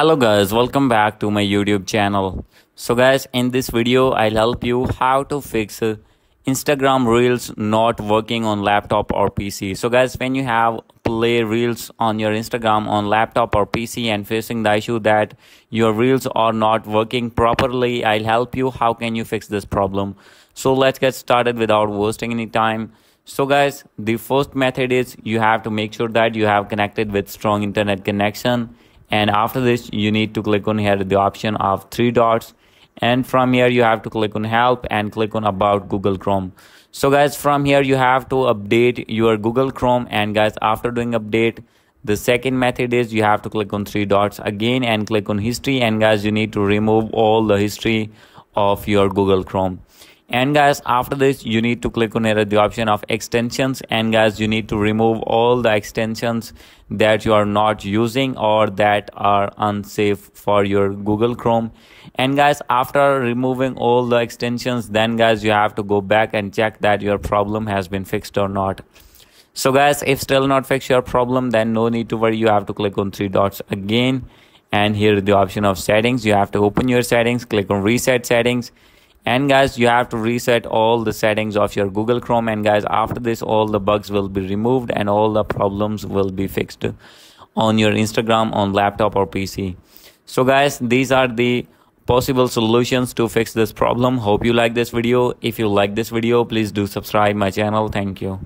Hello guys, welcome back to my YouTube channel. So guys, in this video I'll help you how to fix Instagram Reels not working on laptop or PC. So guys, when you have play Reels on your Instagram on laptop or PC and facing the issue that your Reels are not working properly, I'll help you how can you fix this problem. So let's get started without wasting any time. So guys, the first method is you have to make sure that you have connected with strong internet connection. And after this, you need to click on here the option of three dots. And from here, you have to click on help and click on about Google Chrome. So guys, from here, you have to update your Google Chrome. And guys, after doing update, the second method is you have to click on three dots again and click on history. And guys, you need to remove all the history of your Google Chrome. And guys, after this, you need to click on here the option of extensions. And guys, you need to remove all the extensions that you are not using or that are unsafe for your Google Chrome. And guys, after removing all the extensions, then guys, you have to go back and check that your problem has been fixed or not. So guys, if still not fix your problem, then no need to worry. You have to click on three dots again. And here the option of settings. You have to open your settings, click on reset settings. And guys, you have to reset all the settings of your Google Chrome. And guys, after this, all the bugs will be removed and all the problems will be fixed on your Instagram on laptop or PC. So guys, these are the possible solutions to fix this problem. Hope you like this video. If you like this video, please do subscribe my channel. Thank you.